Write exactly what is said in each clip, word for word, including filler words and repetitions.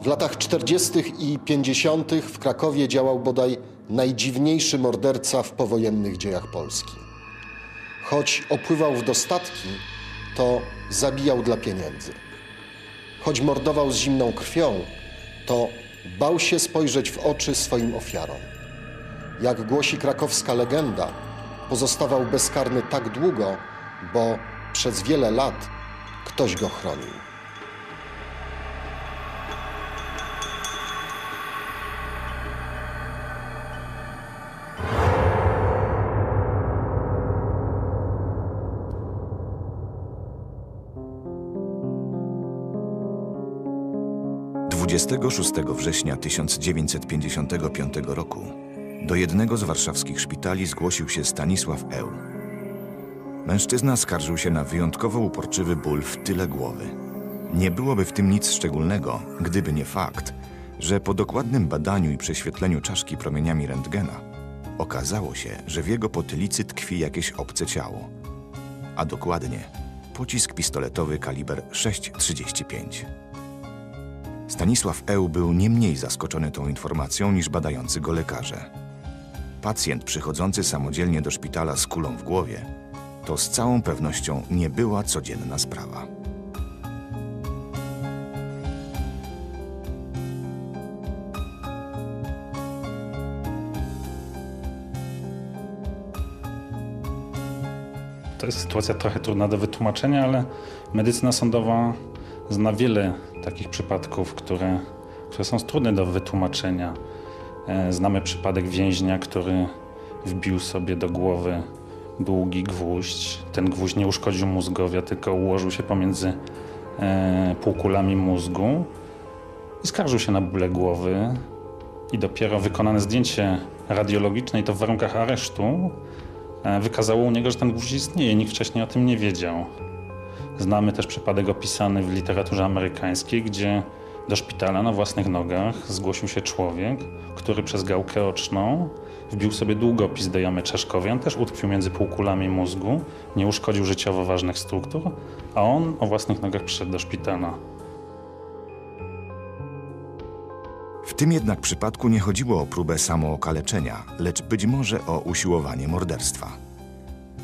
W latach czterdziestych i pięćdziesiątych w Krakowie działał bodaj najdziwniejszy morderca w powojennych dziejach Polski. Choć opływał w dostatki, to zabijał dla pieniędzy. Choć mordował z zimną krwią, to bał się spojrzeć w oczy swoim ofiarom. Jak głosi krakowska legenda, pozostawał bezkarny tak długo, bo przez wiele lat ktoś go chronił. dwudziestego szóstego września tysiąc dziewięćset pięćdziesiątego piątego roku do jednego z warszawskich szpitali zgłosił się Stanisław Eł. Mężczyzna skarżył się na wyjątkowo uporczywy ból w tyle głowy. Nie byłoby w tym nic szczególnego, gdyby nie fakt, że po dokładnym badaniu i prześwietleniu czaszki promieniami rentgena okazało się, że w jego potylicy tkwi jakieś obce ciało, a dokładnie pocisk pistoletowy kaliber sześć trzydzieści pięć. Stanisław Eł był nie mniej zaskoczony tą informacją niż badający go lekarze. Pacjent przychodzący samodzielnie do szpitala z kulą w głowie to z całą pewnością nie była codzienna sprawa. To jest sytuacja trochę trudna do wytłumaczenia, ale medycyna sądowa zna wiele takich przypadków, które, które są trudne do wytłumaczenia. Znamy przypadek więźnia, który wbił sobie do głowy długi gwóźdź. Ten gwóźdź nie uszkodził mózgowia, tylko ułożył się pomiędzy półkulami mózgu i skarżył się na bóle głowy. I dopiero wykonane zdjęcie radiologiczne, i to w warunkach aresztu, wykazało u niego, że ten gwóźdź istnieje. Nikt wcześniej o tym nie wiedział. Znamy też przypadek opisany w literaturze amerykańskiej, gdzie do szpitala na własnych nogach zgłosił się człowiek, który przez gałkę oczną wbił sobie długopis do jamy czaszkowej. On też utkwił między półkulami mózgu, nie uszkodził życiowo ważnych struktur, a on o własnych nogach przyszedł do szpitala. W tym jednak przypadku nie chodziło o próbę samookaleczenia, lecz być może o usiłowanie morderstwa.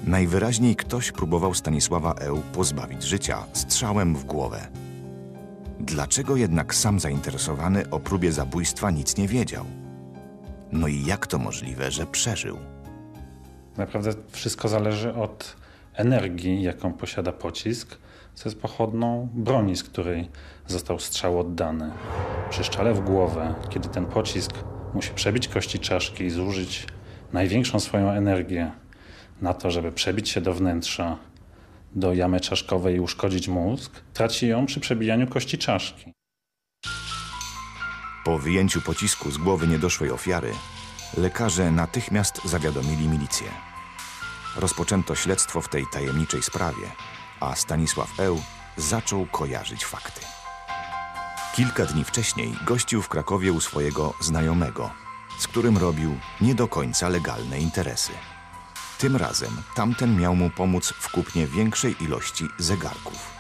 Najwyraźniej ktoś próbował Stanisława Eł pozbawić życia strzałem w głowę. Dlaczego jednak sam zainteresowany o próbie zabójstwa nic nie wiedział? No i jak to możliwe, że przeżył? Naprawdę wszystko zależy od energii, jaką posiada pocisk, co jest pochodną broni, z której został strzał oddany. Przy strzale w głowę, kiedy ten pocisk musi przebić kości czaszki i zużyć największą swoją energię na to, żeby przebić się do wnętrza, do jamy czaszkowej i uszkodzić mózg, traci ją przy przebijaniu kości czaszki. Po wyjęciu pocisku z głowy niedoszłej ofiary, lekarze natychmiast zawiadomili milicję. Rozpoczęto śledztwo w tej tajemniczej sprawie, a Stanisław Eł zaczął kojarzyć fakty. Kilka dni wcześniej gościł w Krakowie u swojego znajomego, z którym robił nie do końca legalne interesy. Tym razem tamten miał mu pomóc w kupnie większej ilości zegarków.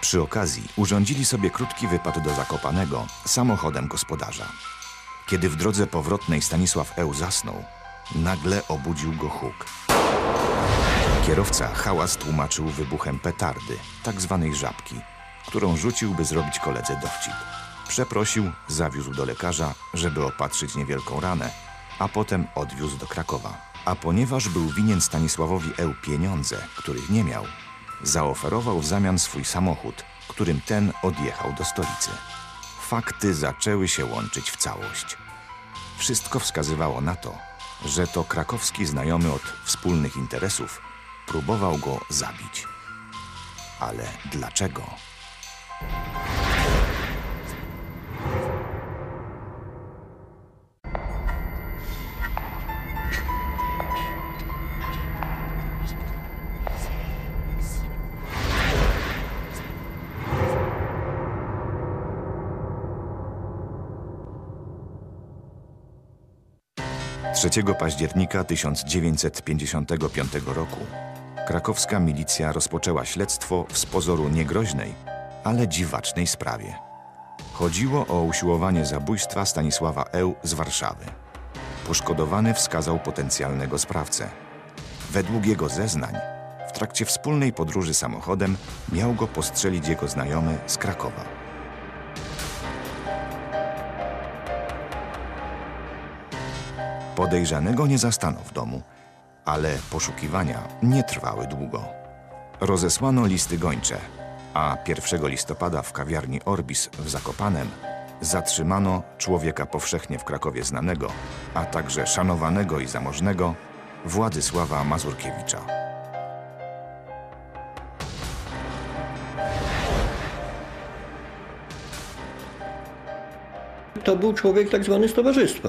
Przy okazji urządzili sobie krótki wypad do Zakopanego samochodem gospodarza. Kiedy w drodze powrotnej Stanisław Eł zasnął, nagle obudził go huk. Kierowca hałas tłumaczył wybuchem petardy, tak zwanej żabki, którą rzucił, by zrobić koledze dowcip. Przeprosił, zawiózł do lekarza, żeby opatrzyć niewielką ranę, a potem odwiózł do Krakowa. A ponieważ był winien Stanisławowi Eł pieniądze, których nie miał, zaoferował w zamian swój samochód, którym ten odjechał do stolicy. Fakty zaczęły się łączyć w całość. Wszystko wskazywało na to, że to krakowski znajomy od wspólnych interesów próbował go zabić. Ale dlaczego? trzeciego października tysiąc dziewięćset pięćdziesiątego piątego roku krakowska milicja rozpoczęła śledztwo w z pozoru niegroźnej, ale dziwacznej sprawie. Chodziło o usiłowanie zabójstwa Stanisława Eł z Warszawy. Poszkodowany wskazał potencjalnego sprawcę. Według jego zeznań w trakcie wspólnej podróży samochodem miał go postrzelić jego znajomy z Krakowa. Podejrzanego nie zastano w domu, ale poszukiwania nie trwały długo. Rozesłano listy gończe, a pierwszego listopada w kawiarni Orbis w Zakopanem zatrzymano człowieka powszechnie w Krakowie znanego, a także szanowanego i zamożnego Władysława Mazurkiewicza. To był człowiek tak zwany z towarzystwa.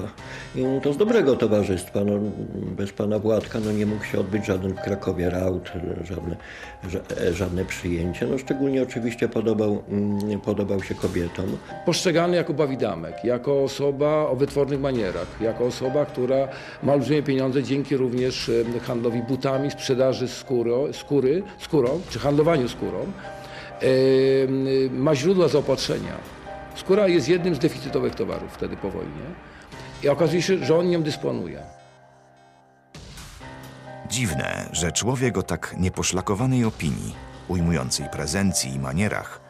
I to z dobrego towarzystwa. No, bez pana Władka no, nie mógł się odbyć żaden w Krakowie raut, żadne, żadne przyjęcie. No, szczególnie oczywiście podobał, podobał się kobietom. Postrzegany jako bawidamek, jako osoba o wytwornych manierach, jako osoba, która ma olbrzymie pieniądze dzięki również handlowi butami, sprzedaży skóro, skóry, skórą, czy handlowaniu skórą. Yy, ma źródła zaopatrzenia. Skóra jest jednym z deficytowych towarów wtedy po wojnie i okazuje się, że on nią dysponuje. Dziwne, że człowiek o tak nieposzlakowanej opinii, ujmującej prezencji i manierach,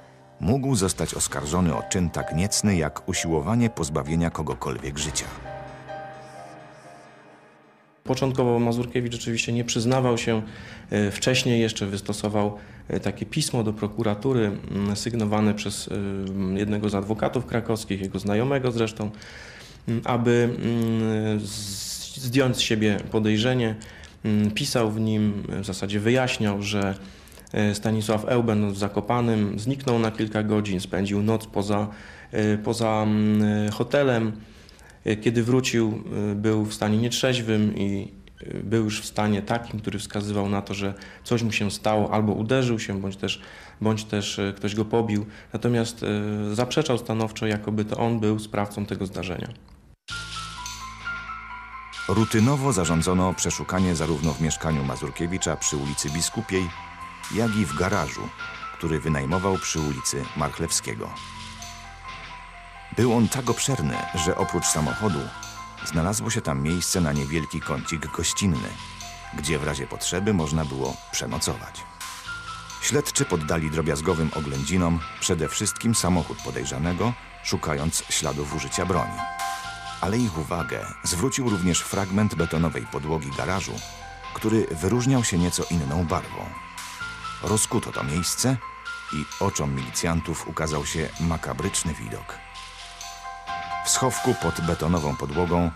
mógł zostać oskarżony o czyn tak niecny jak usiłowanie pozbawienia kogokolwiek życia. Początkowo Mazurkiewicz rzeczywiście nie przyznawał się. Wcześniej jeszcze wystosował takie pismo do prokuratury sygnowane przez jednego z adwokatów krakowskich, jego znajomego zresztą, aby zdjąć z siebie podejrzenie. Pisał w nim, w zasadzie wyjaśniał, że Stanisław Eł, będąc w Zakopanym, zniknął na kilka godzin, spędził noc poza, poza hotelem. Kiedy wrócił, był w stanie nietrzeźwym i był już w stanie takim, który wskazywał na to, że coś mu się stało, albo uderzył się, bądź też, bądź też ktoś go pobił. Natomiast zaprzeczał stanowczo, jakoby to on był sprawcą tego zdarzenia. Rutynowo zarządzono przeszukanie zarówno w mieszkaniu Mazurkiewicza przy ulicy Biskupiej, jak i w garażu, który wynajmował przy ulicy Marchlewskiego. Był on tak obszerny, że oprócz samochodu znalazło się tam miejsce na niewielki kącik gościnny, gdzie w razie potrzeby można było przenocować. Śledczy poddali drobiazgowym oględzinom przede wszystkim samochód podejrzanego, szukając śladów użycia broni. Ale ich uwagę zwrócił również fragment betonowej podłogi garażu, który wyróżniał się nieco inną barwą. Rozkuto to miejsce i oczom milicjantów ukazał się makabryczny widok. W schowku pod betonową podłogą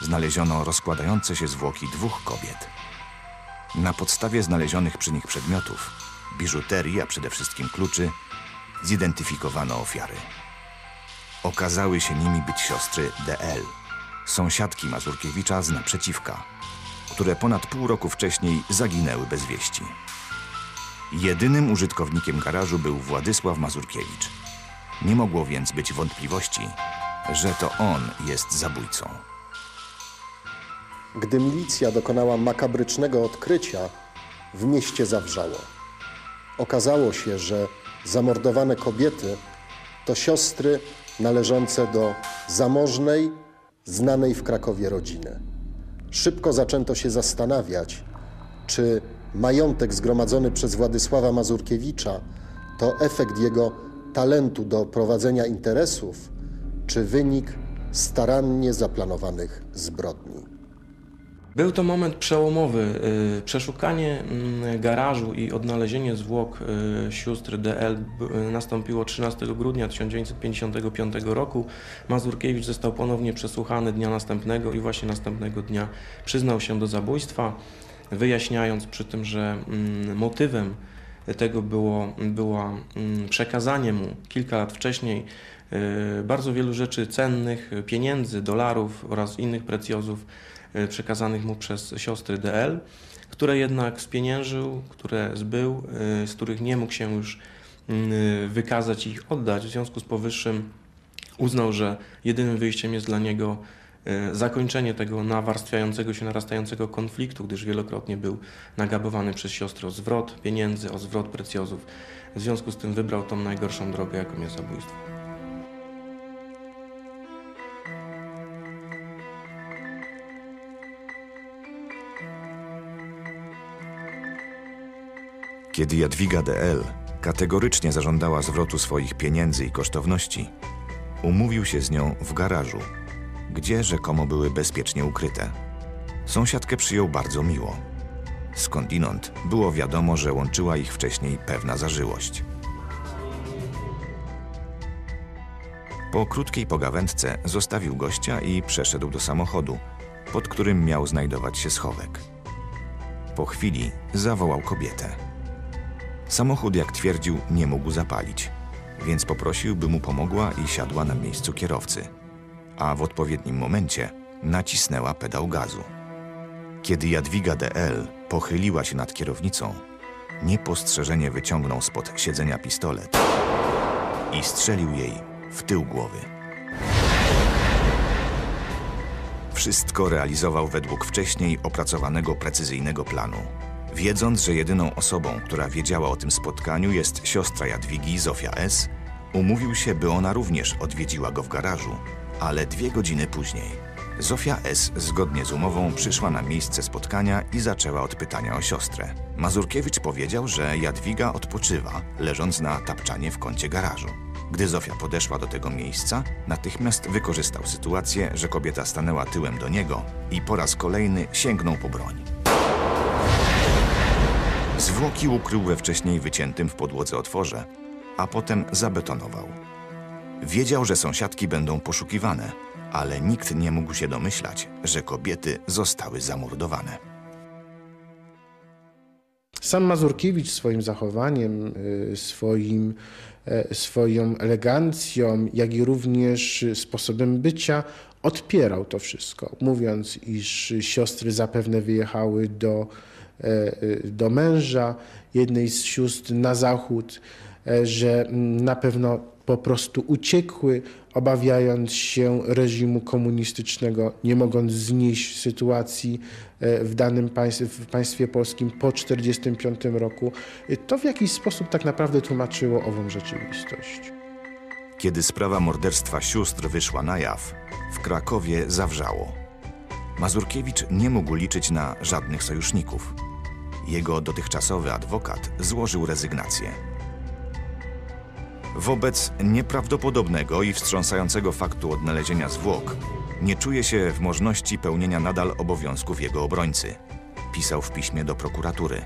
znaleziono rozkładające się zwłoki dwóch kobiet. Na podstawie znalezionych przy nich przedmiotów, biżuterii, a przede wszystkim kluczy, zidentyfikowano ofiary. Okazały się nimi być siostry D L, sąsiadki Mazurkiewicza z naprzeciwka, które ponad pół roku wcześniej zaginęły bez wieści. Jedynym użytkownikiem garażu był Władysław Mazurkiewicz. Nie mogło więc być wątpliwości, że to on jest zabójcą. Gdy milicja dokonała makabrycznego odkrycia, w mieście zawrzało. Okazało się, że zamordowane kobiety to siostry należące do zamożnej, znanej w Krakowie rodziny. Szybko zaczęto się zastanawiać, czy majątek zgromadzony przez Władysława Mazurkiewicza to efekt jego talentu do prowadzenia interesów, czy wynik starannie zaplanowanych zbrodni. Był to moment przełomowy. Przeszukanie garażu i odnalezienie zwłok sióstr D L nastąpiło trzynastego grudnia tysiąc dziewięćset pięćdziesiątego piątego roku. Mazurkiewicz został ponownie przesłuchany dnia następnego i właśnie następnego dnia przyznał się do zabójstwa, wyjaśniając przy tym, że motywem tego było, było przekazanie mu kilka lat wcześniej bardzo wielu rzeczy cennych, pieniędzy, dolarów oraz innych precjozów przekazanych mu przez siostry D L, które jednak spieniężył, które zbył, z których nie mógł się już wykazać i ich oddać. W związku z powyższym uznał, że jedynym wyjściem jest dla niego zakończenie tego nawarstwiającego się, narastającego konfliktu, gdyż wielokrotnie był nagabowany przez siostry o zwrot pieniędzy, o zwrot precjozów. W związku z tym wybrał tą najgorszą drogę, jaką jest zabójstwo. Kiedy Jadwiga D L kategorycznie zażądała zwrotu swoich pieniędzy i kosztowności, umówił się z nią w garażu, gdzie rzekomo były bezpiecznie ukryte. Sąsiadkę przyjął bardzo miło. Skądinąd było wiadomo, że łączyła ich wcześniej pewna zażyłość. Po krótkiej pogawędce zostawił gościa i przeszedł do samochodu, pod którym miał znajdować się schowek. Po chwili zawołał kobietę. Samochód, jak twierdził, nie mógł zapalić, więc poprosił, by mu pomogła i siadła na miejscu kierowcy, a w odpowiednim momencie nacisnęła pedał gazu. Kiedy Jadwiga D L pochyliła się nad kierownicą, niepostrzeżenie wyciągnął spod siedzenia pistolet i strzelił jej w tył głowy. Wszystko realizował według wcześniej opracowanego precyzyjnego planu, wiedząc, że jedyną osobą, która wiedziała o tym spotkaniu, jest siostra Jadwigi, Zofia S., umówił się, by ona również odwiedziła go w garażu, ale dwie godziny później Zofia S. zgodnie z umową przyszła na miejsce spotkania i zaczęła od pytania o siostrę. Mazurkiewicz powiedział, że Jadwiga odpoczywa, leżąc na tapczanie w kącie garażu. Gdy Zofia podeszła do tego miejsca, natychmiast wykorzystał sytuację, że kobieta stanęła tyłem do niego i po raz kolejny sięgnął po broń. Zwłoki ukrył we wcześniej wyciętym w podłodze otworze, a potem zabetonował. Wiedział, że sąsiadki będą poszukiwane, ale nikt nie mógł się domyślać, że kobiety zostały zamordowane. Sam Mazurkiewicz swoim zachowaniem, swoim, swoją elegancją, jak i również sposobem bycia odpierał to wszystko, mówiąc, iż siostry zapewne wyjechały do, do męża, jednej z sióstr na zachód, że na pewno po prostu uciekły, obawiając się reżimu komunistycznego, nie mogąc znieść sytuacji w danym państwie, w państwie polskim po tysiąc dziewięćset czterdziestym piątym roku. To w jakiś sposób tak naprawdę tłumaczyło ową rzeczywistość. Kiedy sprawa morderstwa sióstr wyszła na jaw, w Krakowie zawrzało. Mazurkiewicz nie mógł liczyć na żadnych sojuszników. Jego dotychczasowy adwokat złożył rezygnację. Wobec nieprawdopodobnego i wstrząsającego faktu odnalezienia zwłok nie czuje się w możności pełnienia nadal obowiązków jego obrońcy, pisał w piśmie do prokuratury.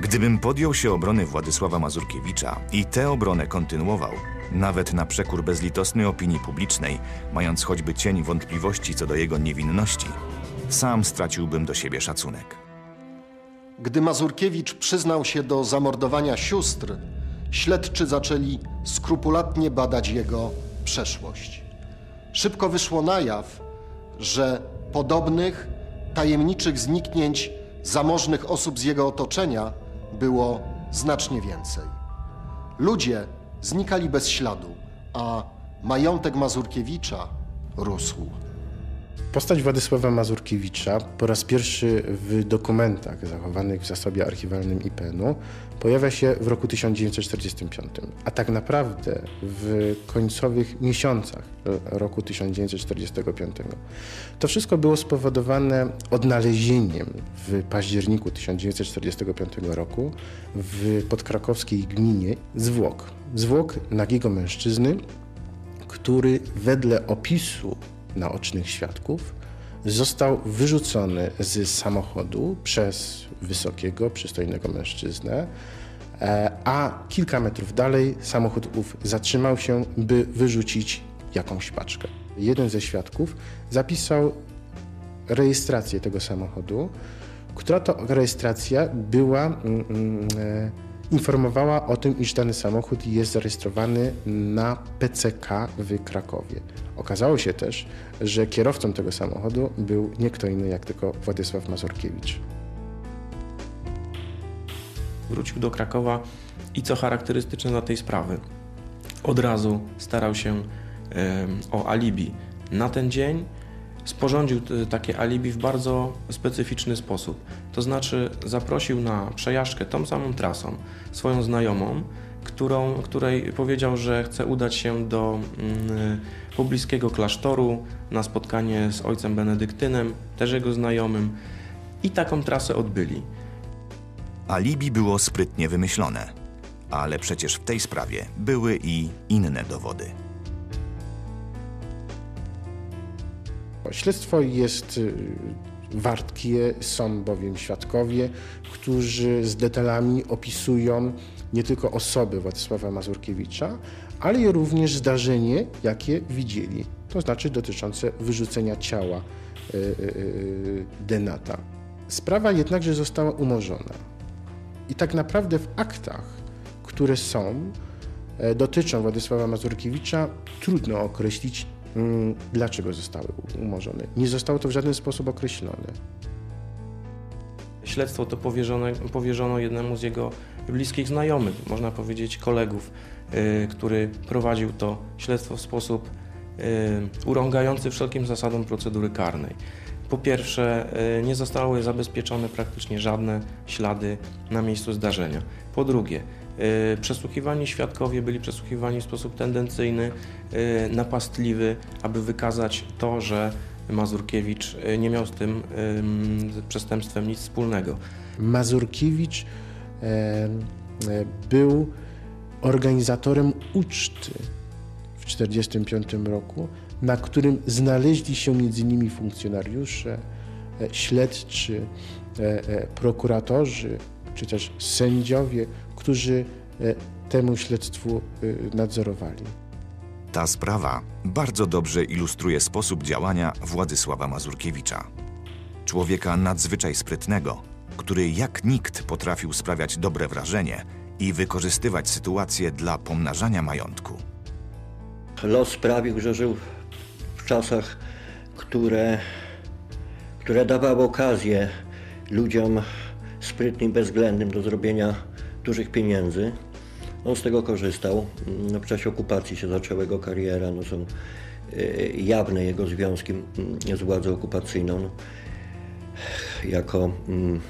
Gdybym podjął się obrony Władysława Mazurkiewicza i tę obronę kontynuował, nawet na przekór bezlitosnej opinii publicznej, mając choćby cień wątpliwości co do jego niewinności, sam straciłbym do siebie szacunek. Gdy Mazurkiewicz przyznał się do zamordowania sióstr, śledczy zaczęli skrupulatnie badać jego przeszłość. Szybko wyszło na jaw, że podobnych tajemniczych zniknięć zamożnych osób z jego otoczenia było znacznie więcej. Ludzie znikali bez śladu, a majątek Mazurkiewicza rósł. Postać Władysława Mazurkiewicza po raz pierwszy w dokumentach zachowanych w zasobie archiwalnym I P N-u pojawia się w roku tysiąc dziewięćset czterdziestym piątym, a tak naprawdę w końcowych miesiącach roku tysiąc dziewięćset czterdziestego piątego. To wszystko było spowodowane odnalezieniem w październiku tysiąc dziewięćset czterdziestego piątego roku w podkrakowskiej gminie zwłok. Zwłok nagiego mężczyzny, który wedle opisu naocznych świadków został wyrzucony z samochodu przez wysokiego, przystojnego mężczyznę, a kilka metrów dalej samochód ów zatrzymał się, by wyrzucić jakąś paczkę. Jeden ze świadków zapisał rejestrację tego samochodu, która to rejestracja była, informowała o tym, iż dany samochód jest zarejestrowany na P C K w Krakowie. Okazało się też, że kierowcą tego samochodu był nie kto inny jak tylko Władysław Mazurkiewicz. Wrócił do Krakowa i co charakterystyczne dla tej sprawy, od razu starał się um, o alibi. Na ten dzień sporządził takie alibi w bardzo specyficzny sposób. To znaczy zaprosił na przejażdżkę tą samą trasą swoją znajomą, którą, której powiedział, że chce udać się do mm, pobliskiego klasztoru na spotkanie z ojcem Benedyktynem, też jego znajomym, i taką trasę odbyli. Alibi było sprytnie wymyślone, ale przecież w tej sprawie były i inne dowody. Śledztwo jest wartkie, są bowiem świadkowie, którzy z detalami opisują nie tylko osoby Władysława Mazurkiewicza, ale również zdarzenie, jakie widzieli, to znaczy dotyczące wyrzucenia ciała denata. Sprawa jednakże została umorzona i tak naprawdę w aktach, które są, dotyczą Władysława Mazurkiewicza, trudno określić, dlaczego zostały umorzone. Nie zostało to w żaden sposób określone. Śledztwo to powierzone, powierzono jednemu z jego bliskich znajomych, można powiedzieć kolegów, yy, który prowadził to śledztwo w sposób yy, urągający wszelkim zasadom procedury karnej. Po pierwsze, yy, nie zostały zabezpieczone praktycznie żadne ślady na miejscu zdarzenia. Po drugie, Yy, przesłuchiwani świadkowie byli przesłuchiwani w sposób tendencyjny, yy, napastliwy, aby wykazać to, że Mazurkiewicz nie miał z tym yy, przestępstwem nic wspólnego. Mazurkiewicz yy, yy, był organizatorem uczty w tysiąc dziewięćset czterdziestym piątym roku, na którym znaleźli się między innymi funkcjonariusze, yy, śledczy, yy, yy, prokuratorzy czy też sędziowie, którzy temu śledztwu nadzorowali. Ta sprawa bardzo dobrze ilustruje sposób działania Władysława Mazurkiewicza. Człowieka nadzwyczaj sprytnego, który jak nikt potrafił sprawiać dobre wrażenie i wykorzystywać sytuację dla pomnażania majątku. Los sprawił, że żył w czasach, które, które dawały okazję ludziom sprytnym, bezwzględnym do zrobienia dużych pieniędzy. On z tego korzystał. W czasie okupacji się zaczęła jego kariera. No są jawne jego związki z władzą okupacyjną. No, jako mm,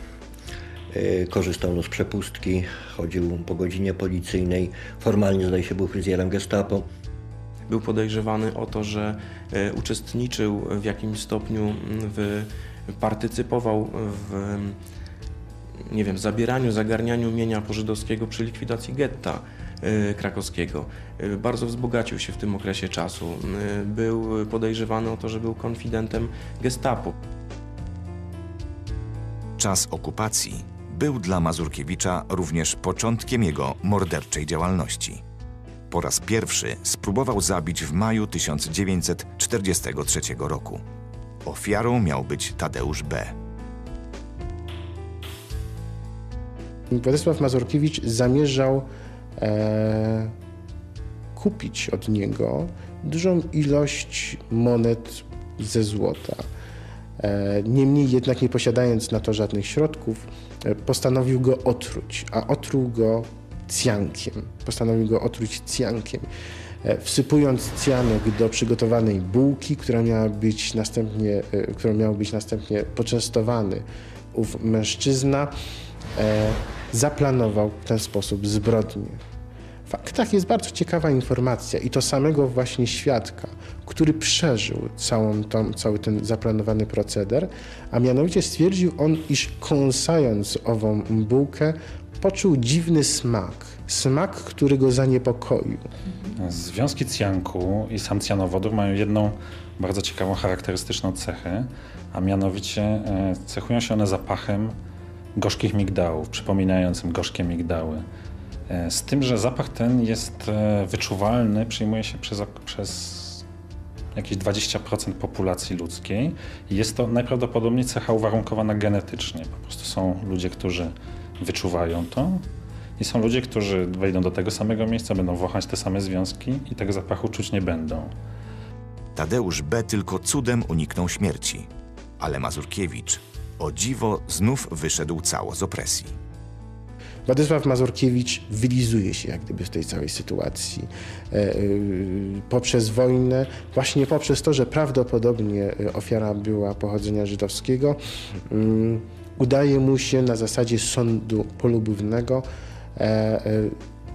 korzystał no, z przepustki, chodził po godzinie policyjnej. Formalnie zdaje się był fryzjerem gestapo. Był podejrzewany o to, że y, uczestniczył w jakimś stopniu, w, partycypował w nie wiem, zabieraniu, zagarnianiu mienia pożydowskiego przy likwidacji getta y, krakowskiego. Y, bardzo wzbogacił się w tym okresie czasu. Y, był podejrzewany o to, że był konfidentem gestapo. Czas okupacji był dla Mazurkiewicza również początkiem jego morderczej działalności. Po raz pierwszy spróbował zabić w maju tysiąc dziewięćset czterdziestego trzeciego roku. Ofiarą miał być Tadeusz B. Władysław Mazurkiewicz zamierzał e, kupić od niego dużą ilość monet ze złota. E, Niemniej jednak, nie posiadając na to żadnych środków, e, postanowił go otruć, a otruł go cjankiem. Postanowił go otruć cjankiem, e, wsypując cjanek do przygotowanej bułki, która miała być następnie, e, którą miał być następnie poczęstowany ów mężczyzna. E, zaplanował w ten sposób zbrodnię. W aktach jest bardzo ciekawa informacja i to samego właśnie świadka, który przeżył całą tą, cały ten zaplanowany proceder, a mianowicie stwierdził on, iż kąsając ową bułkę poczuł dziwny smak, smak, który go zaniepokoił. Związki cjanku i sam cjanowodór mają jedną bardzo ciekawą, charakterystyczną cechę, a mianowicie e, cechują się one zapachem gorzkich migdałów, przypominającym gorzkie migdały. Z tym, że zapach ten jest wyczuwalny, przyjmuje się przez, przez jakieś dwadzieścia procent populacji ludzkiej. Jest to najprawdopodobniej cecha uwarunkowana genetycznie. Po prostu są ludzie, którzy wyczuwają to i są ludzie, którzy wejdą do tego samego miejsca, będą wąchać te same związki i tego zapachu czuć nie będą. Tadeusz B. tylko cudem uniknął śmierci, ale Mazurkiewicz o dziwo znów wyszedł cało z opresji. Władysław Mazurkiewicz wylizuje się jak gdyby z tej całej sytuacji. E, poprzez wojnę, właśnie poprzez to, że prawdopodobnie ofiara była pochodzenia żydowskiego, um, udaje mu się na zasadzie sądu polubownego, e, e,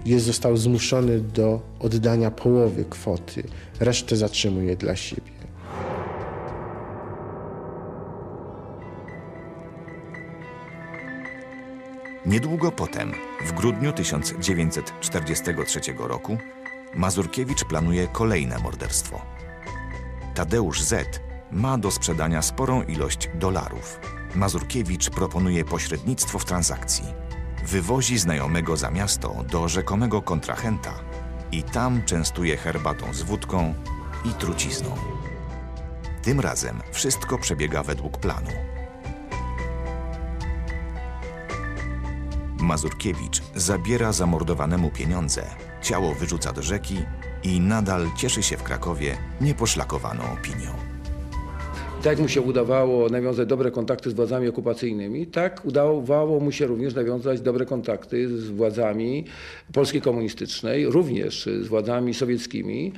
jest, został zmuszony do oddania połowy kwoty, resztę zatrzymuje dla siebie. Niedługo potem, w grudniu tysiąc dziewięćset czterdziestego trzeciego roku, Mazurkiewicz planuje kolejne morderstwo. Tadeusz Z. ma do sprzedania sporą ilość dolarów. Mazurkiewicz proponuje pośrednictwo w transakcji. Wywozi znajomego za miasto do rzekomego kontrahenta i tam częstuje herbatą z wódką i trucizną. Tym razem wszystko przebiega według planu. Mazurkiewicz zabiera zamordowanemu pieniądze, ciało wyrzuca do rzeki i nadal cieszy się w Krakowie nieposzlakowaną opinią. Tak mu się udawało nawiązać dobre kontakty z władzami okupacyjnymi, tak udawało mu się również nawiązać dobre kontakty z władzami Polski Komunistycznej, również z władzami sowieckimi.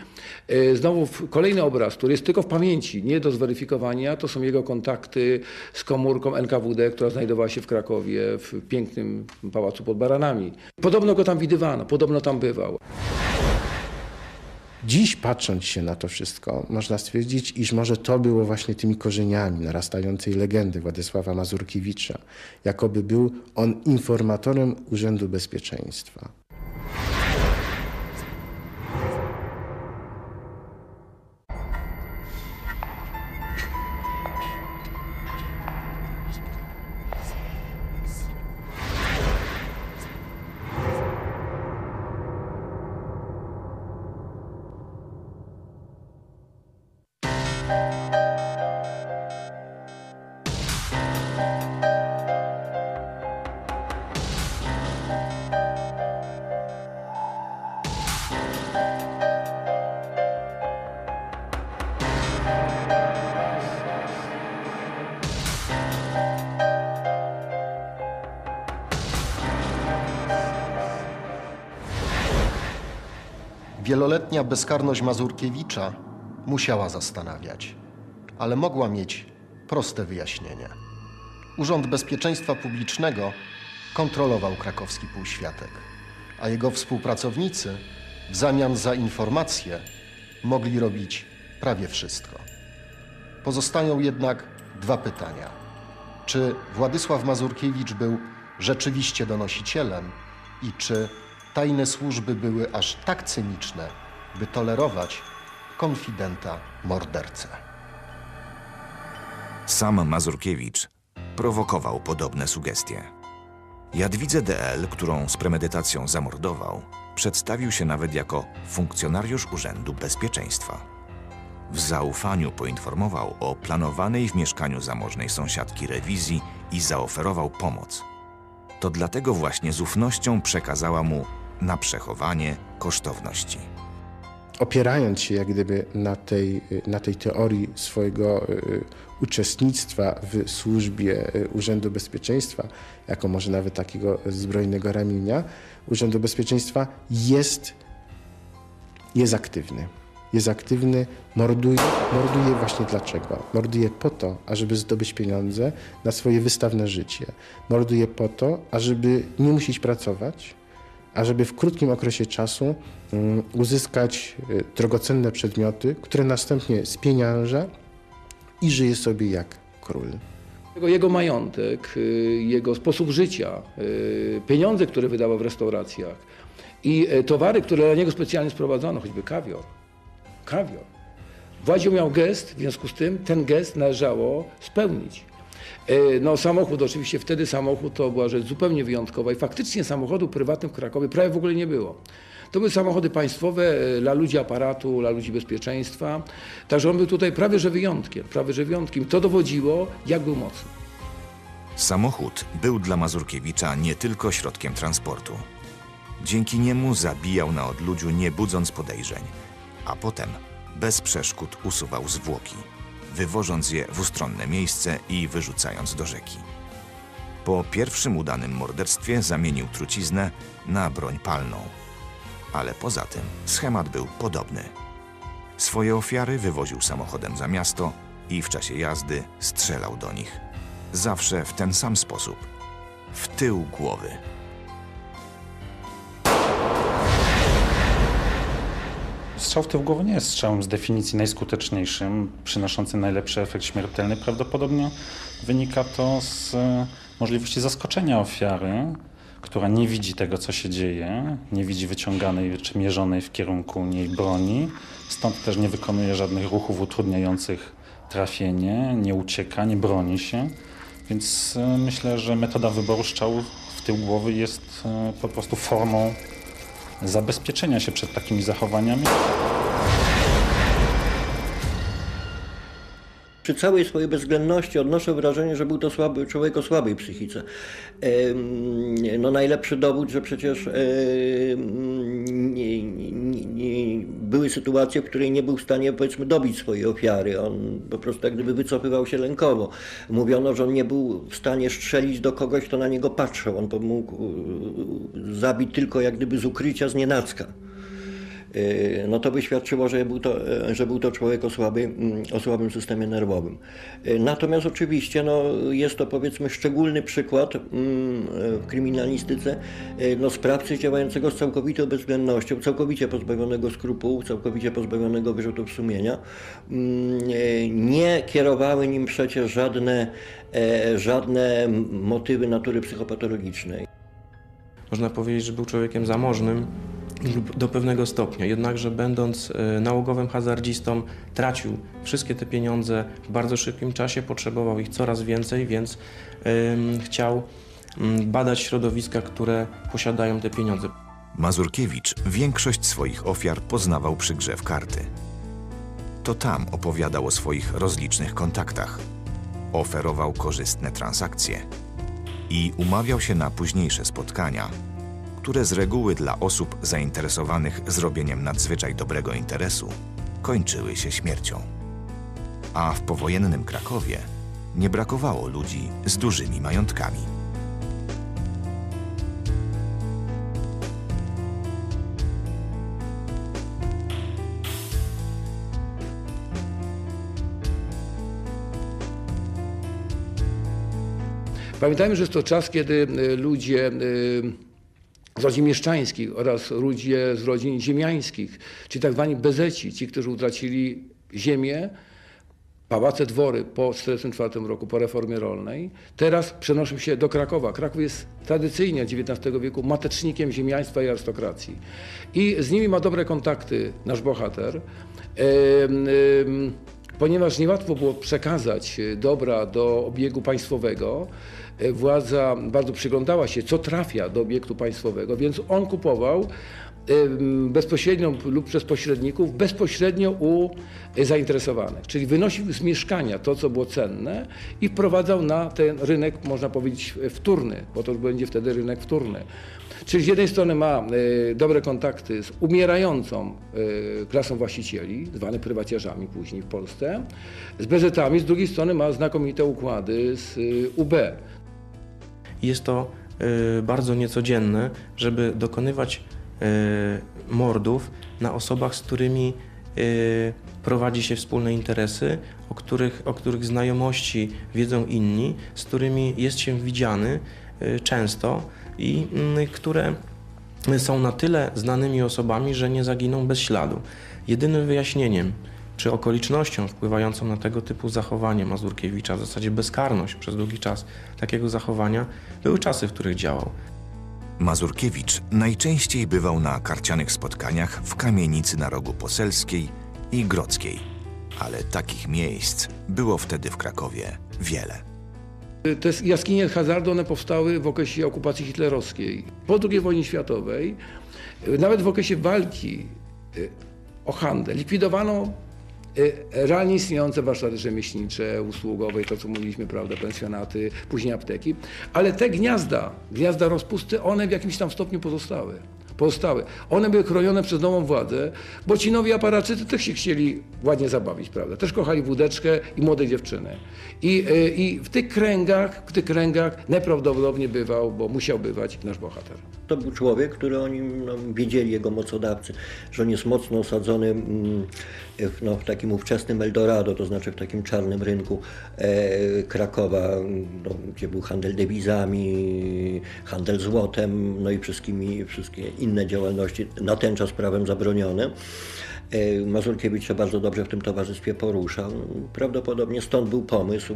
Znowu kolejny obraz, który jest tylko w pamięci, nie do zweryfikowania, to są jego kontakty z komórką N K W D, która znajdowała się w Krakowie w pięknym pałacu pod Baranami. Podobno go tam widywano, podobno tam bywał. Dziś, patrząc się na to wszystko, można stwierdzić, iż może to było właśnie tymi korzeniami narastającej legendy Władysława Mazurkiewicza, jakoby był on informatorem Urzędu Bezpieczeństwa. Wieloletnia bezkarność Mazurkiewicza musiała zastanawiać, ale mogła mieć proste wyjaśnienie. Urząd Bezpieczeństwa Publicznego kontrolował krakowski półświatek, a jego współpracownicy w zamian za informacje mogli robić prawie wszystko. Pozostają jednak dwa pytania. Czy Władysław Mazurkiewicz był rzeczywiście donosicielem i czy tajne służby były aż tak cyniczne, by tolerować konfidenta mordercę? Sam Mazurkiewicz prowokował podobne sugestie. Jadwidze D L, którą z premedytacją zamordował, przedstawił się nawet jako funkcjonariusz Urzędu Bezpieczeństwa. W zaufaniu poinformował o planowanej w mieszkaniu zamożnej sąsiadki rewizji i zaoferował pomoc. To dlatego właśnie z ufnością przekazała mu na przechowanie kosztowności. Opierając się jak gdyby na tej, na tej teorii swojego y, uczestnictwa w służbie Urzędu Bezpieczeństwa, jako może nawet takiego zbrojnego ramienia Urzędu Bezpieczeństwa, jest, jest aktywny. Jest aktywny, morduje, morduje właśnie dlaczego? Morduje po to, ażeby zdobyć pieniądze na swoje wystawne życie. Morduje po to, ażeby nie musieć pracować, ażeby w krótkim okresie czasu uzyskać drogocenne przedmioty, które następnie spienięża i żyje sobie jak król. Jego majątek, jego sposób życia, pieniądze, które wydawał w restauracjach i towary, które dla niego specjalnie sprowadzano, choćby kawior. Kawior. Władził miał gest, w związku z tym ten gest należało spełnić. No samochód, oczywiście wtedy samochód to była rzecz zupełnie wyjątkowa i faktycznie samochodu prywatnym w Krakowie prawie w ogóle nie było. To były samochody państwowe dla ludzi aparatu, dla ludzi bezpieczeństwa. Także on był tutaj prawie że wyjątkiem, prawie że wyjątkiem. To dowodziło, jak był mocny. Samochód był dla Mazurkiewicza nie tylko środkiem transportu. Dzięki niemu zabijał na odludziu, nie budząc podejrzeń, a potem bez przeszkód usuwał zwłoki, wywożąc je w ustronne miejsce i wyrzucając do rzeki. Po pierwszym udanym morderstwie zamienił truciznę na broń palną, ale poza tym schemat był podobny. Swoje ofiary wywoził samochodem za miasto i w czasie jazdy strzelał do nich. Zawsze w ten sam sposób, w tył głowy. Strzał w tył głowy nie jest strzałem z definicji najskuteczniejszym, przynoszącym najlepszy efekt śmiertelny. Prawdopodobnie wynika to z możliwości zaskoczenia ofiary, która nie widzi tego, co się dzieje, nie widzi wyciąganej czy mierzonej w kierunku niej broni, stąd też nie wykonuje żadnych ruchów utrudniających trafienie, nie ucieka, nie broni się, więc myślę, że metoda wyboru strzału w tył głowy jest po prostu formą zabezpieczenia się przed takimi zachowaniami. Przy całej swojej bezwzględności odnoszę wrażenie, że był to słaby, człowiek o słabej psychice. No najlepszy dowód, że przecież nie, nie, nie, były sytuacje, w której nie był w stanie, powiedzmy, dobić swojej ofiary. On po prostu jak gdyby wycofywał się lękowo. Mówiono, że on nie był w stanie strzelić do kogoś, kto na niego patrzył. On mógł zabić tylko jak gdyby z ukrycia, z nienacka. No to by świadczyło, że był to, że był to człowiek o, słaby, o słabym systemie nerwowym. Natomiast oczywiście no, jest to, powiedzmy, szczególny przykład w kryminalistyce no, sprawcy działającego z całkowitą bezwzględnością, całkowicie pozbawionego skrupułów, całkowicie pozbawionego wyrzutów sumienia. Nie kierowały nim przecież żadne, żadne motywy natury psychopatologicznej. Można powiedzieć, że był człowiekiem zamożnym, do pewnego stopnia, jednakże będąc nałogowym hazardzistą tracił wszystkie te pieniądze w bardzo szybkim czasie, potrzebował ich coraz więcej, więc ym, chciał ym, badać środowiska, które posiadają te pieniądze. Mazurkiewicz większość swoich ofiar poznawał przy grze w karty. To tam opowiadał o swoich rozlicznych kontaktach, oferował korzystne transakcje i umawiał się na późniejsze spotkania, które z reguły dla osób zainteresowanych zrobieniem nadzwyczaj dobrego interesu kończyły się śmiercią. A w powojennym Krakowie nie brakowało ludzi z dużymi majątkami. Pamiętajmy, że jest to czas, kiedy ludzie z rodzin mieszczańskich oraz ludzie z rodzin ziemiańskich, czyli tak zwani bezeci, ci, którzy utracili ziemię, pałace, dwory po tysiąc dziewięćset czterdziestym czwartym roku, po reformie rolnej. Teraz przenoszą się do Krakowa. Kraków jest tradycyjnie dziewiętnastego wieku matecznikiem ziemiaństwa i arystokracji. I z nimi ma dobre kontakty nasz bohater, yy, yy, ponieważ niełatwo było przekazać dobra do obiegu państwowego. Władza bardzo przyglądała się, co trafia do obiektu państwowego, więc on kupował bezpośrednio lub przez pośredników, bezpośrednio u zainteresowanych. Czyli wynosił z mieszkania to, co było cenne i wprowadzał na ten rynek, można powiedzieć, wtórny, bo to już będzie wtedy rynek wtórny. Czyli z jednej strony ma dobre kontakty z umierającą klasą właścicieli, zwanymi prywaciarzami później w Polsce, z bezetami, z drugiej strony ma znakomite układy z U B. Jest to y, bardzo niecodzienne, żeby dokonywać y, mordów na osobach, z którymi y, prowadzi się wspólne interesy, o których, o których znajomości wiedzą inni, z którymi jest się widziany y, często i y, które są na tyle znanymi osobami, że nie zaginą bez śladu. Jedynym wyjaśnieniem czy okolicznością wpływającą na tego typu zachowanie Mazurkiewicza, w zasadzie bezkarność przez długi czas takiego zachowania, były czasy, w których działał. Mazurkiewicz najczęściej bywał na karcianych spotkaniach w kamienicy na rogu Poselskiej i Grodzkiej, ale takich miejsc było wtedy w Krakowie wiele. Te jaskinie hazardu, one powstały w okresie okupacji hitlerowskiej. Po drugiej wojnie światowej, nawet w okresie walki o handel, likwidowano realnie istniejące warsztaty rzemieślnicze, usługowe, to co mówiliśmy, prawda, pensjonaty, później apteki, ale te gniazda, gniazda rozpusty, one w jakimś tam stopniu pozostały. pozostały. One były krojone przez nową władzę, bo ci nowi aparaczycy też się chcieli ładnie zabawić, prawda, też kochali wódeczkę i młode dziewczyny. I, i w tych kręgach, w tych kręgach najprawdopodobniej bywał, bo musiał bywać nasz bohater. To był człowiek, który oni no, wiedzieli, jego mocodawcy, że on jest mocno osadzony w, no, w takim ówczesnym Eldorado, to znaczy w takim czarnym rynku e, Krakowa, no, gdzie był handel dewizami, handel złotem, no i wszystkimi, wszystkie inne działalności na ten czas prawem zabronione. Mazurkiewicz się bardzo dobrze w tym towarzystwie poruszał. Prawdopodobnie stąd był pomysł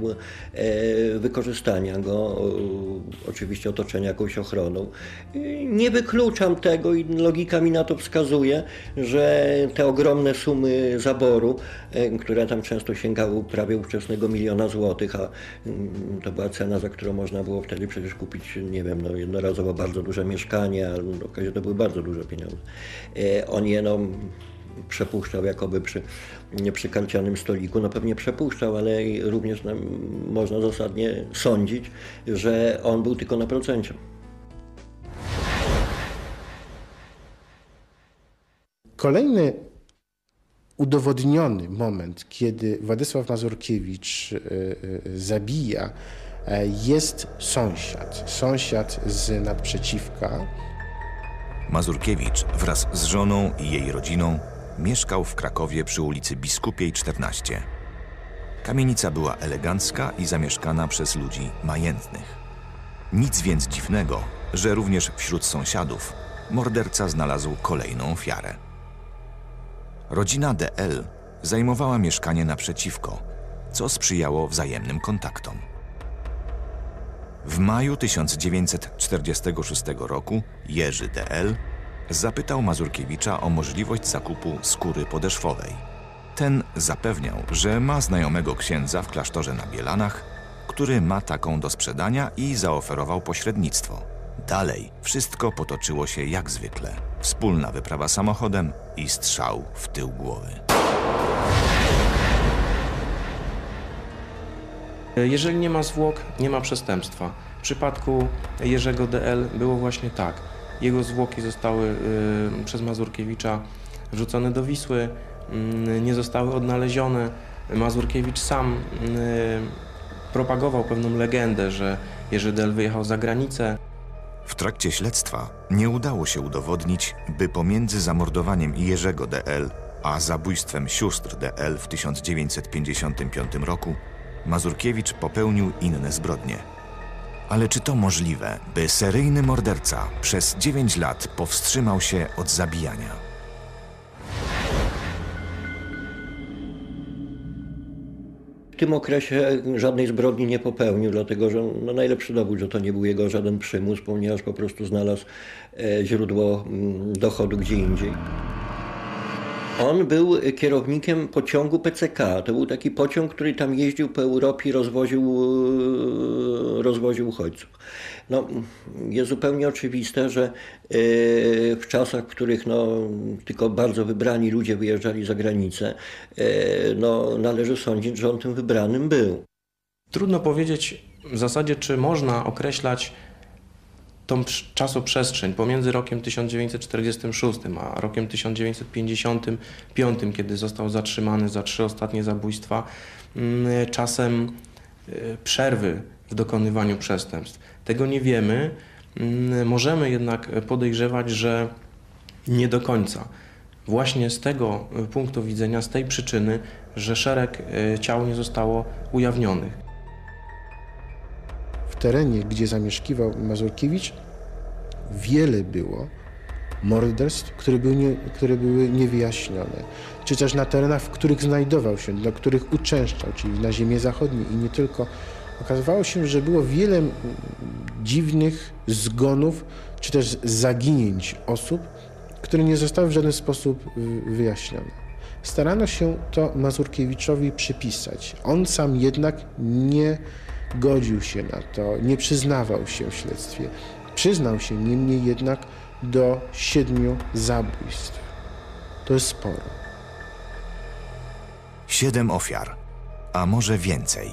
wykorzystania go, oczywiście otoczenia jakąś ochroną. Nie wykluczam tego i logika mi na to wskazuje, że te ogromne sumy zaboru, które tam często sięgały prawie ówczesnego miliona złotych, a to była cena, za którą można było wtedy przecież kupić, nie wiem, no jednorazowo bardzo duże mieszkanie, ale w okresie to były bardzo duże pieniądze. On je no, przepuszczał jakoby przy, nie przy karcianym stoliku, no pewnie przepuszczał, ale również nam można zasadnie sądzić, że on był tylko na procencie. Kolejny udowodniony moment, kiedy Władysław Mazurkiewicz zabija, jest sąsiad. Sąsiad z naprzeciwka. Mazurkiewicz wraz z żoną i jej rodziną mieszkał w Krakowie przy ulicy Biskupiej czternaście. Kamienica była elegancka i zamieszkana przez ludzi majętnych. Nic więc dziwnego, że również wśród sąsiadów morderca znalazł kolejną ofiarę. Rodzina D L zajmowała mieszkanie naprzeciwko, co sprzyjało wzajemnym kontaktom. W maju tysiąc dziewięćset czterdziestego szóstego roku Jerzy D L zapytał Mazurkiewicza o możliwość zakupu skóry podeszwowej. Ten zapewniał, że ma znajomego księdza w klasztorze na Bielanach, który ma taką do sprzedania i zaoferował pośrednictwo. Dalej wszystko potoczyło się jak zwykle. Wspólna wyprawa samochodem i strzał w tył głowy. Jeżeli nie ma zwłok, nie ma przestępstwa. W przypadku Jerzego D L było właśnie tak. Jego zwłoki zostały y, przez Mazurkiewicza wrzucone do Wisły, y, nie zostały odnalezione. Mazurkiewicz sam y, propagował pewną legendę, że Jerzy D L wyjechał za granicę. W trakcie śledztwa nie udało się udowodnić, by pomiędzy zamordowaniem Jerzego D L a zabójstwem sióstr D L w tysiąc dziewięćset pięćdziesiątym piątym roku Mazurkiewicz popełnił inne zbrodnie. Ale czy to możliwe, by seryjny morderca przez dziewięć lat powstrzymał się od zabijania? W tym okresie żadnej zbrodni nie popełnił, dlatego że no, najlepszy dowód, że to nie był jego żaden przymus, ponieważ po prostu znalazł e, źródło m, dochodu gdzie indziej. On był kierownikiem pociągu P C K. To był taki pociąg, który tam jeździł po Europie i rozwoził, rozwoził uchodźców. No, jest zupełnie oczywiste, że w czasach, w których no, tylko bardzo wybrani ludzie wyjeżdżali za granicę, no, należy sądzić, że on tym wybranym był. Trudno powiedzieć w zasadzie, czy można określać tą czasoprzestrzeń pomiędzy rokiem tysiąc dziewięćset czterdziestym szóstym a rokiem tysiąc dziewięćset pięćdziesiątym piątym, kiedy został zatrzymany za trzy ostatnie zabójstwa, czasem przerwy w dokonywaniu przestępstw. Tego nie wiemy, możemy jednak podejrzewać, że nie do końca. Właśnie z tego punktu widzenia, z tej przyczyny, że szereg ciał nie zostało ujawnionych. W terenie, gdzie zamieszkiwał Mazurkiewicz, wiele było morderstw, które były, nie, które były niewyjaśnione, czy też na terenach, w których znajdował się, do których uczęszczał, czyli na ziemię zachodniej i nie tylko. Okazywało się, że było wiele dziwnych zgonów, czy też zaginięć osób, które nie zostały w żaden sposób wyjaśnione. Starano się to Mazurkiewiczowi przypisać. On sam jednak nie godził się na to, nie przyznawał się w śledztwie. Przyznał się niemniej jednak do siedmiu zabójstw. To jest sporo. Siedem ofiar, a może więcej.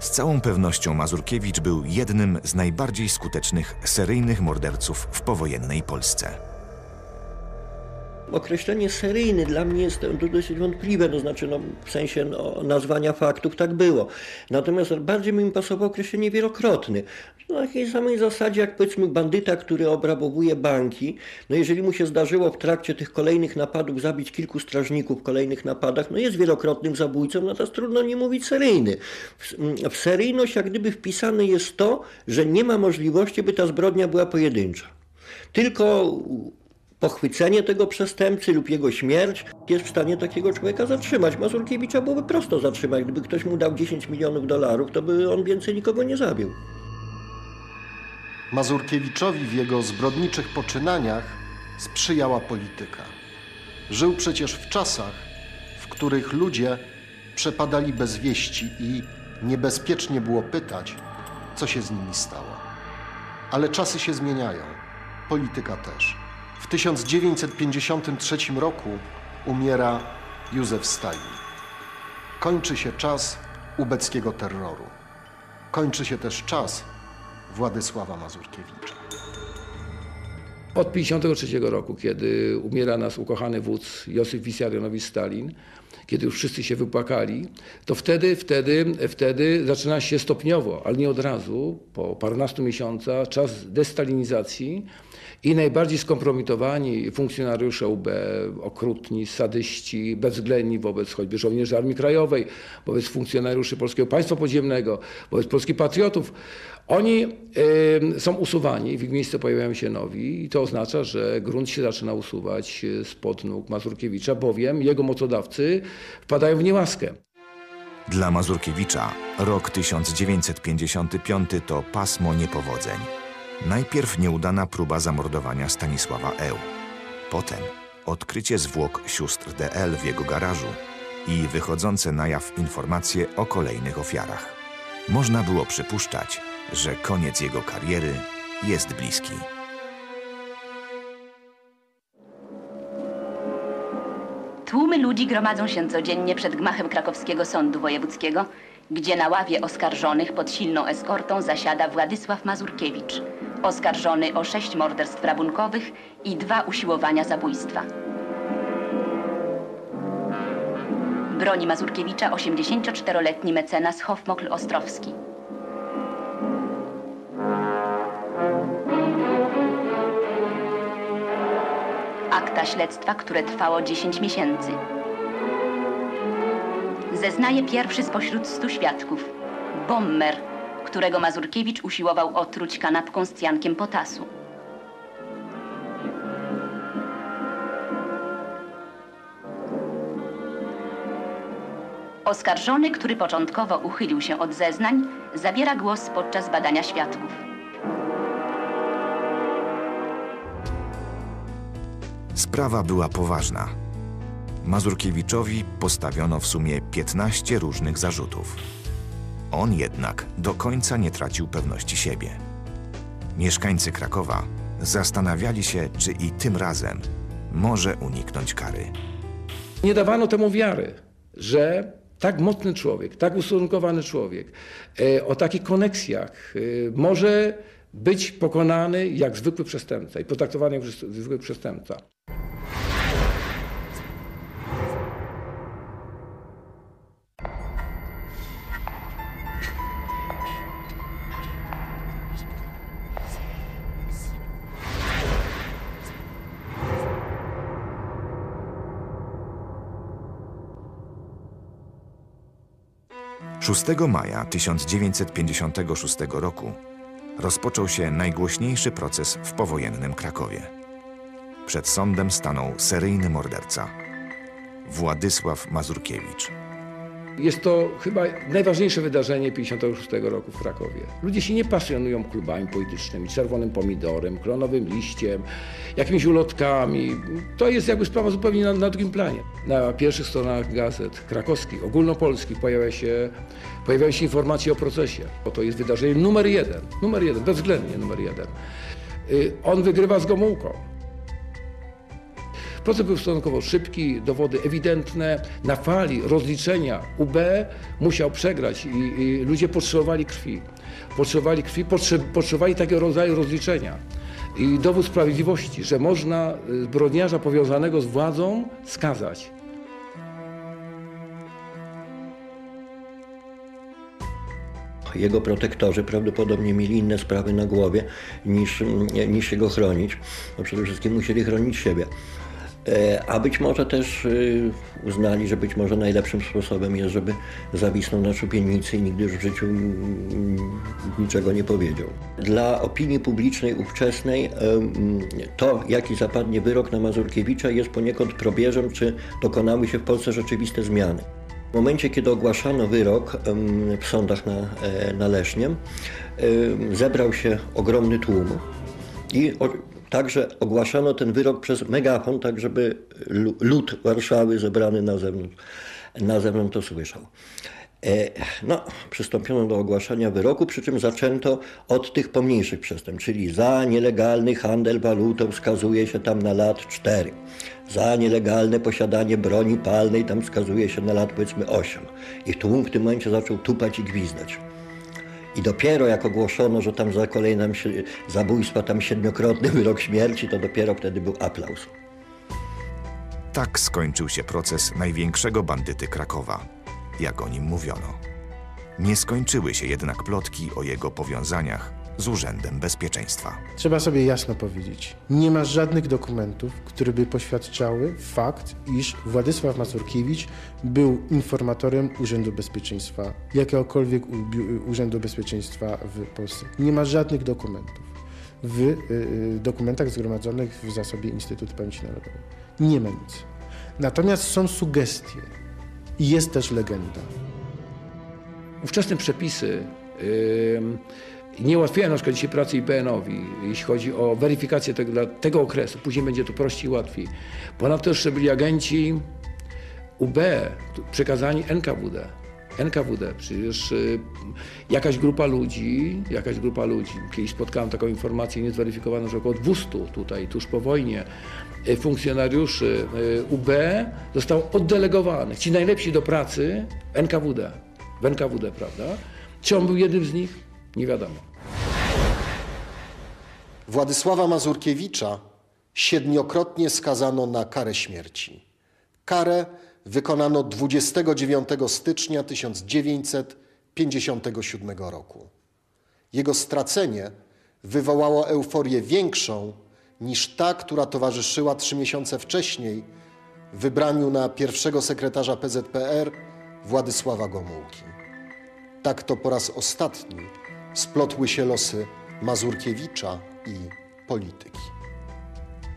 Z całą pewnością Mazurkiewicz był jednym z najbardziej skutecznych seryjnych morderców w powojennej Polsce. Określenie seryjny dla mnie jest dość wątpliwe, to znaczy no, w sensie no, nazwania faktów tak było. Natomiast bardziej mi pasowało określenie wielokrotny. Na takiej samej zasadzie jak powiedzmy bandyta, który obrabowuje banki. No jeżeli mu się zdarzyło w trakcie tych kolejnych napadów zabić kilku strażników w kolejnych napadach, no jest wielokrotnym zabójcą, natomiast trudno nie mówić seryjny. W, w seryjność jak gdyby wpisane jest to, że nie ma możliwości, by ta zbrodnia była pojedyncza. Tylko pochwycenie tego przestępcy lub jego śmierć jest w stanie takiego człowieka zatrzymać. Mazurkiewicza byłoby prosto zatrzymać. Gdyby ktoś mu dał dziesięć milionów dolarów, to by on więcej nikogo nie zabił. Mazurkiewiczowi w jego zbrodniczych poczynaniach sprzyjała polityka. Żył przecież w czasach, w których ludzie przepadali bez wieści i niebezpiecznie było pytać, co się z nimi stało. Ale czasy się zmieniają, polityka też. W tysiąc dziewięćset pięćdziesiątym trzecim roku umiera Józef Stalin. Kończy się czas ubeckiego terroru. Kończy się też czas Władysława Mazurkiewicza. Od tysiąc dziewięćset pięćdziesiątego trzeciego roku, kiedy umiera nasz ukochany wódz Józef Wissarionowicz Stalin, kiedy już wszyscy się wypłakali, to wtedy, wtedy, wtedy zaczyna się stopniowo, ale nie od razu, po parunastu miesiącach, czas destalinizacji i najbardziej skompromitowani funkcjonariusze U B, okrutni, sadyści, bezwzględni wobec choćby żołnierzy Armii Krajowej, wobec funkcjonariuszy Polskiego Państwa Podziemnego, wobec polskich patriotów, oni y, są usuwani, w ich miejsce pojawiają się nowi i to oznacza, że grunt się zaczyna usuwać spod nóg Mazurkiewicza, bowiem jego mocodawcy wpadają w niełaskę. Dla Mazurkiewicza rok tysiąc dziewięćset pięćdziesiąty piąty to pasmo niepowodzeń. Najpierw nieudana próba zamordowania Stanisława Eł. Potem odkrycie zwłok sióstr D L w jego garażu i wychodzące na jaw informacje o kolejnych ofiarach. Można było przypuszczać, że koniec jego kariery jest bliski. Tłumy ludzi gromadzą się codziennie przed gmachem krakowskiego sądu wojewódzkiego, gdzie na ławie oskarżonych pod silną eskortą zasiada Władysław Mazurkiewicz, oskarżony o sześć morderstw rabunkowych i dwa usiłowania zabójstwa. Broni Mazurkiewicza osiemdziesięcioczteroletni mecenas Hofmokl-Ostrowski. Akta śledztwa, które trwało dziesięć miesięcy. Zeznaje pierwszy spośród stu świadków, Bommer, którego Mazurkiewicz usiłował otruć kanapką z cjankiem potasu. Oskarżony, który początkowo uchylił się od zeznań, zabiera głos podczas badania świadków. Sprawa była poważna. Mazurkiewiczowi postawiono w sumie piętnaście różnych zarzutów. On jednak do końca nie tracił pewności siebie. Mieszkańcy Krakowa zastanawiali się, czy i tym razem może uniknąć kary. Nie dawano temu wiary, że tak mocny człowiek, tak ustosunkowany człowiek, o takich koneksjach może być pokonany jak zwykły przestępca i potraktowany jak zwykły przestępca. szóstego maja tysiąc dziewięćset pięćdziesiątego szóstego roku rozpoczął się najgłośniejszy proces w powojennym Krakowie. Przed sądem stanął seryjny morderca Władysław Mazurkiewicz. Jest to chyba najważniejsze wydarzenie tysiąc dziewięćset pięćdziesiątego szóstego roku w Krakowie. Ludzie się nie pasjonują klubami politycznymi, czerwonym pomidorem, klonowym liściem, jakimiś ulotkami. To jest jakby sprawa zupełnie na, na drugim planie. Na pierwszych stronach gazet krakowskich, ogólnopolskich pojawia się, pojawiają się informacje o procesie. Bo to jest wydarzenie numer jeden, numer jeden, bezwzględnie numer jeden. Yy, on wygrywa z Gomułką. Proces był stosunkowo szybki, dowody ewidentne. Na fali rozliczenia U B musiał przegrać i, i ludzie potrzebowali krwi. Potrzebowali krwi, potrze potrzebowali takiego rodzaju rozliczenia. I dowód sprawiedliwości, że można zbrodniarza powiązanego z władzą skazać. Jego protektorzy prawdopodobnie mieli inne sprawy na głowie niż, niż się go chronić. No przede wszystkim musieli chronić siebie. A być może też uznali, że być może najlepszym sposobem jest, żeby zawisnął na szupienicy i nigdy w życiu niczego nie powiedział. Dla opinii publicznej ówczesnej to, jaki zapadnie wyrok na Mazurkiewicza, jest poniekąd probierzem, czy dokonały się w Polsce rzeczywiste zmiany. W momencie, kiedy ogłaszano wyrok w sądach na, na Lesznie, zebrał się ogromny tłum i także ogłaszano ten wyrok przez megafon, tak żeby lud Warszawy zebrany na zewnątrz, na zewnątrz to słyszał. No, przystąpiono do ogłaszania wyroku, przy czym zaczęto od tych pomniejszych przestępstw, czyli za nielegalny handel walutą skazuje się tam na lat cztery, za nielegalne posiadanie broni palnej tam skazuje się na lat powiedzmy osiem. I tłum w tym momencie zaczął tupać i gwizdać. I dopiero jak ogłoszono, że tam za kolejne zabójstwa tam siedmiokrotny wyrok śmierci, to dopiero wtedy był aplauz. Tak skończył się proces największego bandyty Krakowa, jak o nim mówiono. Nie skończyły się jednak plotki o jego powiązaniach z Urzędem Bezpieczeństwa. Trzeba sobie jasno powiedzieć, nie ma żadnych dokumentów, które by poświadczały fakt, iż Władysław Mazurkiewicz był informatorem Urzędu Bezpieczeństwa, jakiegokolwiek Urzędu Bezpieczeństwa w Polsce. Nie ma żadnych dokumentów w y, dokumentach zgromadzonych w zasobie Instytutu Pamięci Narodowej. Nie ma nic. Natomiast są sugestie i jest też legenda. Ówczesne przepisy yy... nie ułatwiają na przykład dzisiaj pracy I P N-owi, jeśli chodzi o weryfikację tego, dla tego okresu. Później będzie to prościej i łatwiej. Ponadto jeszcze byli agenci U B przekazani N K W D. N K W D, przecież y, jakaś grupa ludzi, jakaś grupa ludzi, kiedyś spotkałem taką informację niezweryfikowaną, że około dwieście tutaj, tuż po wojnie, y, funkcjonariuszy y, U B zostało oddelegowanych, ci najlepsi do pracy N K W D, w N K W D, prawda? Czy on był jednym z nich? Nie wiadomo. Władysława Mazurkiewicza siedmiokrotnie skazano na karę śmierci. Karę wykonano dwudziestego dziewiątego stycznia tysiąc dziewięćset pięćdziesiątego siódmego roku. Jego stracenie wywołało euforię większą niż ta, która towarzyszyła trzy miesiące wcześniej wybraniu na pierwszego sekretarza P Z P R Władysława Gomułki. Tak to po raz ostatni splotły się losy Mazurkiewicza i polityki.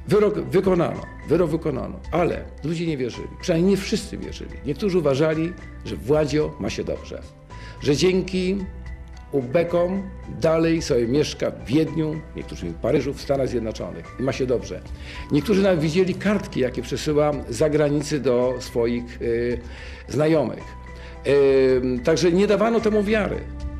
Wyrok wykonano, wyrok wykonano, ale ludzie nie wierzyli, przynajmniej nie wszyscy wierzyli. Niektórzy uważali, że Władzio ma się dobrze, że dzięki ubekom dalej sobie mieszka w Wiedniu, niektórzy w Paryżu, w Stanach Zjednoczonych i ma się dobrze. Niektórzy nawet widzieli kartki, jakie przesyła z zagranicy do swoich y, znajomych. Y, także nie dawano temu wiary.